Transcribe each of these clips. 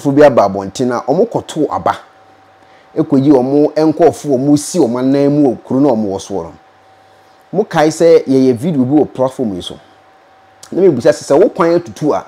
Fubia babontina omokoto aba ekoyi omo enkofu omo si omo nanmu okuru na omo wosoro mo kai se ye video bi o platform yiso na me busa se wo kwan atutu a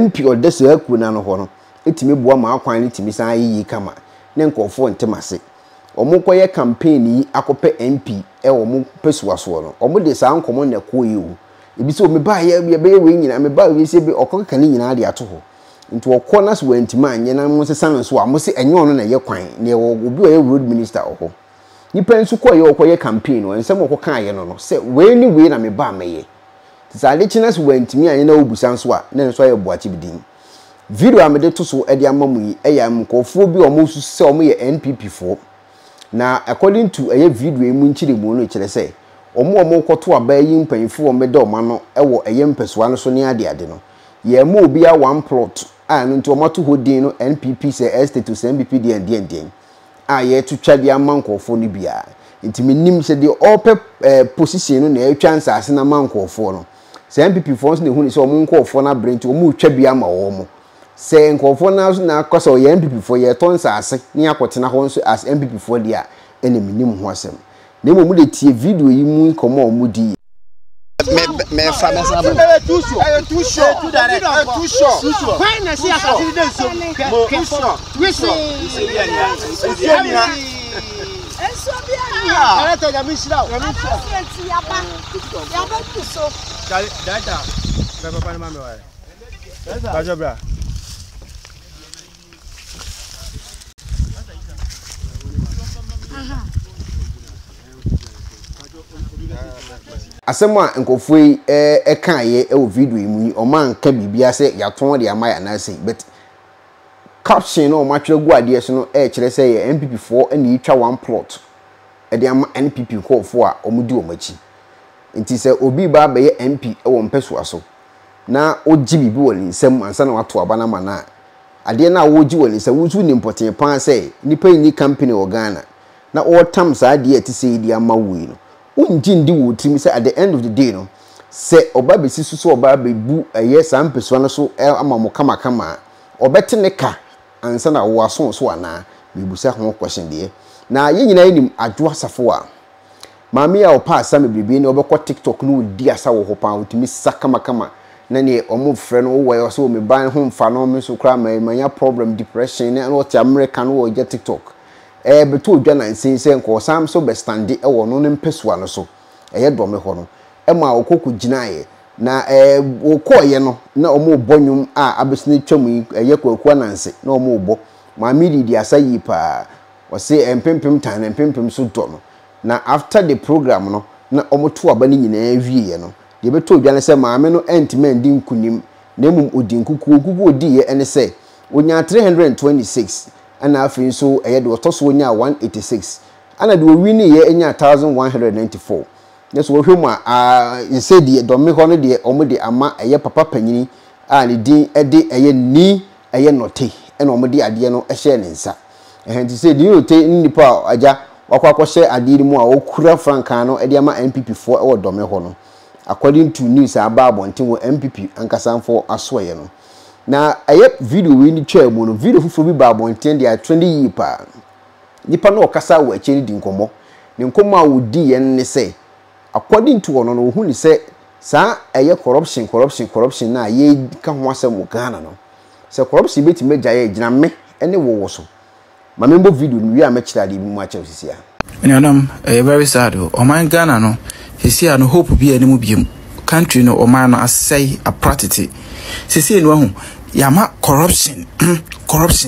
mp odeso aku na no ho no etime bua ma akwan ni timi san yi kama ne enkofu ntemase omo koye campaign yi akope mp e omo pesuaso no omo de san komo ne koyi o ebi se o me ba ye be we nyina me ba we se be okoka ni nyina de atoho into a corners went man, and I must silence what I must say, and you on a year coin, near a road minister or ho. You pens to call your campaign or some of what kind of say, when you win, I may bar me. Salitinus went to me, and you know, Busanswa, then so I bought it in. Video I made to so at your mummy, I am called phobia almost saw me NPP4. Now, according to a video, Munchi the moon, which I say, or more to a baying painful meadow mano, or a young person so near the adeno. Ye mo be a one plot. And into a matter who dino NPP say estate to NPP DND. I yet to try the amount of phony beer. It means the all position a chance as an amount of phone. Say NPP phones the who is a monk of phone brain to a mood chebiama homo. Say and call phones now cause all NPP for your tons as near Cotina Honsu as NPP for the enemy name was him. Name would the TV video you moon come on moody. Mais fameux ça va Asema nkofoi kan ye o video mu o man ka bibia se ya ton de amaya na se but caption no ma twere guade se no e kire se ye NPP4 ani twa one plot e de am NPP ko fo a omudi omachi nti se obi ba be ye MP e wo mpeso aso na oji bibi wo nsem ansa na wato aba na mana ade na wo ji wo nse wusu ni important pan se nipa ni company o Ghana na all terms ade ati se di ama wo no unjin di wotrim say at the end of the day no say oba be sisu so oba be bu eye sam peswa no so amamo kama kama obete ne ka ansa na wo aso so ana me busa ho question de na ye nyina enim adwo asafo a maami ya opa sam bibi ne obekọ TikTok no di asa wo ho pan otimi sakama kama na ne omo frɛ no wo ye so me ban ho mfa no me so kra manya problem depression ne what American wo je TikTok beto dwana nsin se nko sam so bestande e wono ne mpeswa no so eye do me ho no e ma okoku ginaye na okoye no na omo bonyum a abesne twamu eye kwaku nanse na omo obo ma midi di asayi pa o se empempem tan empempem so do no na after the program no na omo to aba ni nyina awie no de beto dwana se maame no entiment din kunim na mum odin kuku ogugu odi ye ene se onya 326 and I feel so a head was tossed 186, and I do win a year in 1194. That's what humor you say, dear Domihon, dear Omodi Ama, a year papa penny, and a day a day a year knee a year no tea, and Omodi Adiano a share in sa. And to say, do you take in the power, Aja, or Quacoshe Adidimo, or Cura Francano, Adiama NPP4 or Domihono, according to news about one team with MPP and Cassan for Aswayano. Na ayep video we ni chairman video fufu bi babo ntende a 20 year pa nipa na okasa wa cheni di nkomo ni nkomo a wodi yen ne se according to ono no hu ni se sa aye corruption na ye ka ho asem o Ghana no se corruption beti meja ye gina me ene wo so ma membo video ni wi a me kira di mu a che osisia enianam very sad o man Ghana no hisia no hope bi ene mu biem country no o man no asai a practice sisi no ho yama corruption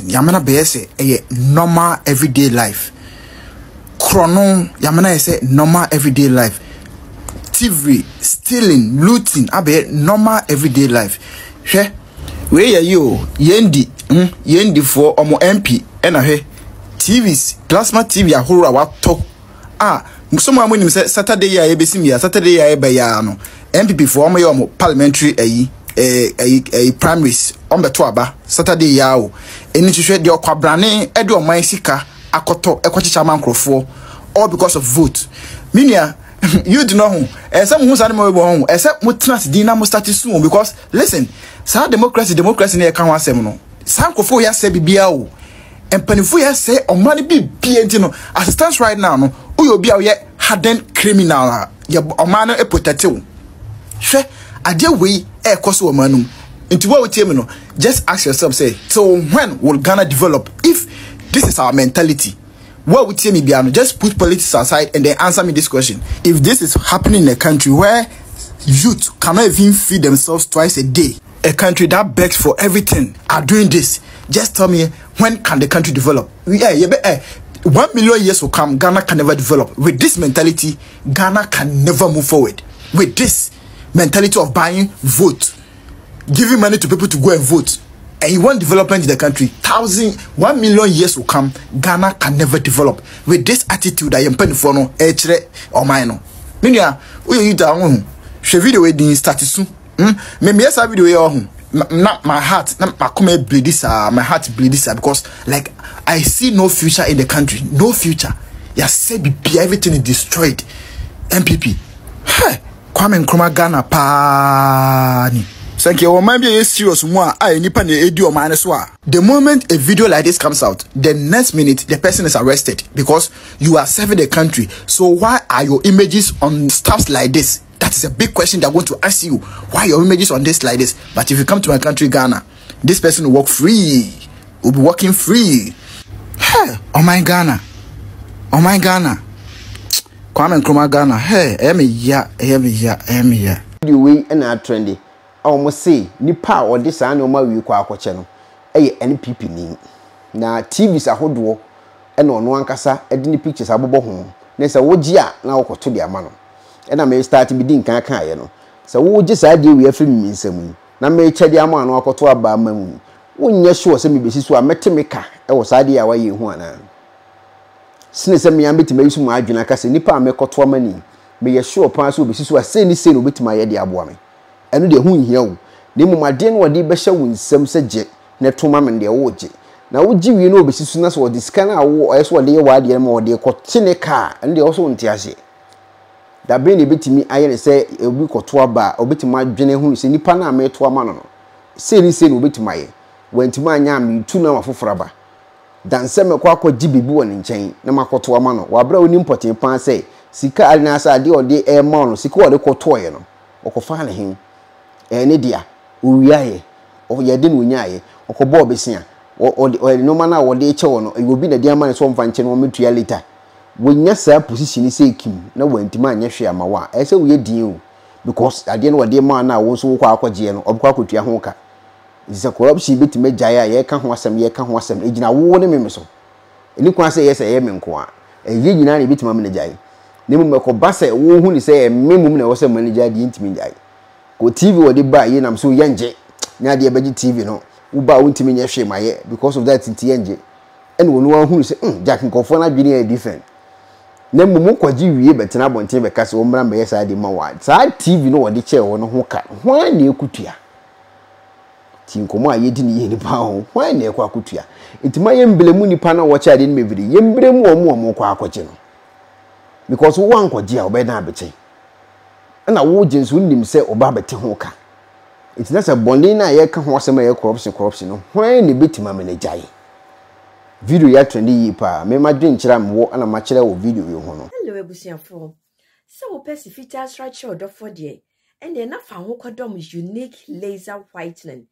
yama na be say e normal everyday life krono yama na say normal everyday life TV stealing looting abe normal everyday life hwe we are you yendi for omo MP na hwe TVs plasma TV ya horo wa talk musomo amu ni say Saturday ya ebesimi ya Saturday ya ebe ya no MPP for omo yo parliamentary ayi a primaries on the twaba Saturday yao and it should your kwabrane edu my sika akoto ekwachicha mankrofo all because of vote minia you do not know except who's animal home except what dinamo status soon because listen sa democracy na e kan wasem no Sankofo ya se bibia o. Empanifu ya se omani bibia ntino. As it stands right now no, uyo bia ye hardened criminal. Ye omani e protecte wo. Hwe, ade we e koso omanum. Into what we tell no, just ask yourself say, so when will Ghana develop if this is our mentality? What we tell me bia no, just put politics aside and then answer me this question. If this is happening in a country where youth cannot even feed themselves twice a day, a country that begs for everything are doing this, just tell me, when can the country develop? 1 million years will come, Ghana can never develop. With this mentality, Ghana can never move forward. With this mentality of buying vote, giving money to people to go and vote, and you want development in the country, 1 million years will come, Ghana can never develop. With this attitude, I am paying for no, echre or minor. Minya, we down. She video we start soon. Maybe yes, I video. Not my heart, not my comment bleed this. My heart bleed this because like I see no future in the country, no future. You say everything is destroyed. NPP. Hey, Kwame Nkrumah Ghana pani. Thank you. The moment a video like this comes out, the next minute the person is arrested because you are serving the country. So why are your images on stuffs like this? That is a big question that I want to ask you. Why your images on this like this? But if you come to my country, Ghana, this person will work free. Will be working free. Hey, oh my Ghana. Oh my Ghana. Kwame Nkrumah Ghana. Hey, hear me ya. The way and are trendy. I almost say, ni pa or this animal you kwa channel. Hey, NPP ni. Na TVs are hodwo. And on one casa, any pictures are bobo home. Nessa wojia now to the amano. And I may start to be doing can't. So, we just idea we are filming some. Now, may check the amount or to a bar moon. When you're sure some business were met to make a was idea why you want. Since I may be to make some margin, I can say Nippa make or 2 money. May you sure pass over since you are saying the same with my idea woman. And the hoon here, name my den or the best win some subject, net to mamma and their old. Now, would you know business or this kind of war as what they were the more they caught in a car and they also want to. That being a bit to me, I say a week or 2 bar, or bit to my general who is in the panel made to a man. Say this in a bit to my when to my yam, 2 now for forever. Dan Samuel Quaco Gibby Boon in chain, Namako to a man, while brown importing pan say, Sika and as I do the air mono, Siko the Cotoyano, or Cofana him. An idiot, Uyaye, or Yadin Winyaye, or Cobobicia, or no man or the Chono, it will be the dear man's one function or mutual later. When your self position is aching, no one to man, yes, my I say we deal because I didn't want dear man now was walk out or quack with your honker. It's a corruption bit to make Jaya, ye can't want some agent. I won't remember so. And you can say yes, I am in qua. A year united bit manager. Nemoko Basse, who is a memo or some manager didn't mean die. Go TV or debay, and I'm so young, Jay. Now, dear budget TV, no, Uba won't mean yes, my year because of that in TNJ. And one who say, Jack and Cofona being a different. Nemu mukwa jiwe betina bonte be kase omra me yesa de mawa sa TV no wode che wo no ho ka hwan na ekutua ti nkomo a yedi ni yeni pa ho hwan na ekwa kutua ntima yemblemu nipa na wo cha de mebiri yembremu omo kwa akoche no because wo ankoje a obeda abeche na wo jinsu nnim se oba bete ho ka ntina se bonde na ye ka ho asema ye corruption no hwan na betima menejaye. Video ya trendy yipa me madwe nchira mwo ana machira wo video yo hono hello ebusianfo so wo pesi features right show do for there and then na fa ho kodom unique laser whitening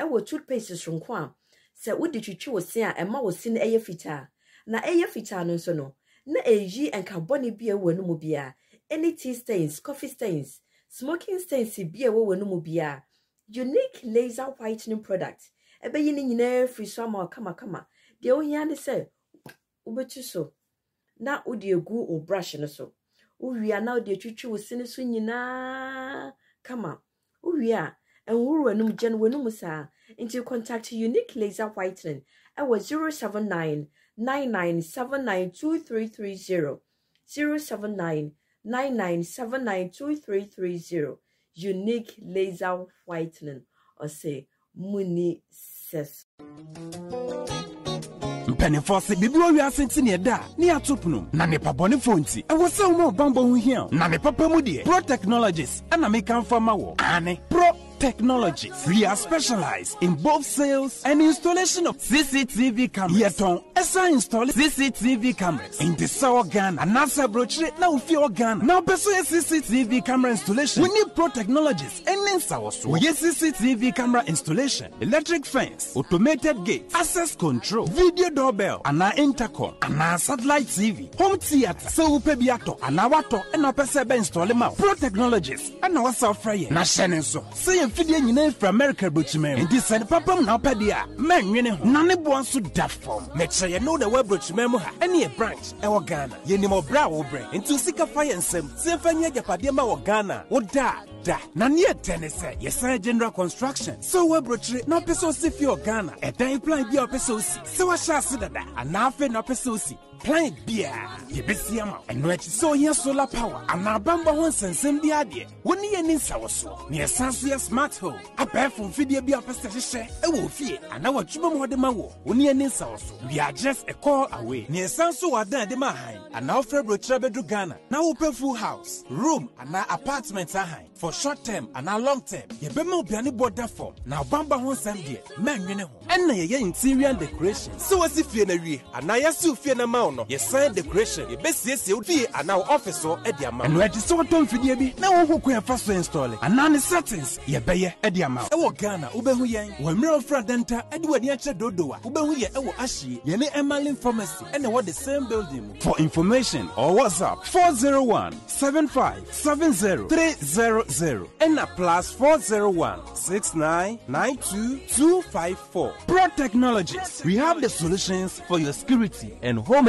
ewo toothpaste so nko a se wo de twitwi wo sin a ema wo sin eye fitaa na eye fitaa no so no na eji enka bone bia wo no bia any tea stains, coffee stains, smoking stains bia wo no bia unique laser whitening product. Ebe yini nyina free swama kama de ohia ne se obetu so na odi egu o brush no so uwia na odi twitwi wo sine so nyina kama uwia enwuru anum gye no wonum sa into contact unique laser whitening I was 07999792330 07999792330 unique laser whitening or say Muni says. Penifose bibiro wi asenti ne da ne atopno na ne pabone fonti e wo se wo bambo hu hia na ne papa mu de Pro Technologies ana me kan fa mawo ane Pro Technologies. We are specialized in both sales and installation of CCTV cameras. Yeton Esa install CCTV cameras. In the Sao Ghana, Anasa Brochure, now Fio Ghana. Now pursue CCTV camera installation. We need Pro Technologies and Ninsawasu. We need CCTV camera installation, electric fence, automated gate, access control, video doorbell, and our intercom, and our satellite TV, home theater, Seupe Biato, and our water, and our Pesebe install them out. Pro Technologies, and our Safraye, Nashenenso. Say a video from America, Brochure, and this and Papa Napadia, men, you know, Nane Bonsu that form. Make sure you know the web Brochure, any branch, our Ghana, Yenimo Bravo Brain, and to seek a fire and some, Sefania Padema or Ghana, or Da, Da, Nania Tennessee, yes, general construction. So web Brochure, no Peso Sifio Ghana, a day plan be a Peso, so I shall see that, and now no Peso. Plant beer, you be see amount, and when so here solar power, and our bamba once and send the idea. When you need our so near Sansia smart home, a pair from Fidia be a pesticide, a wolf, and our children were the maw. When you need our so, we are just a call away near Sansu Adan de Mahain, and our February Trabedu Ghana. Now open full house, room, and our apartments are high for short term and our long term. You be more be any border for now bamba once and beer, man, you know, and your interior decoration. So as if you're a and I assume you're a mount. Yes, sign decoration. The best yes you be and our officer at the amount. And where the sort of video now who can first install it. And none settings, ye bay at the amount. Our Ghana, Ubehuyan, Wemiro Fradenta, Edward Yacha Dodoa, Ubehuya, our Ashi, Yene Emmalin Pharmacy, and what the same building. For information or WhatsApp 401-7570-300 and a plus 401-6992-254. Pro Technologies. We have the solutions for your security and home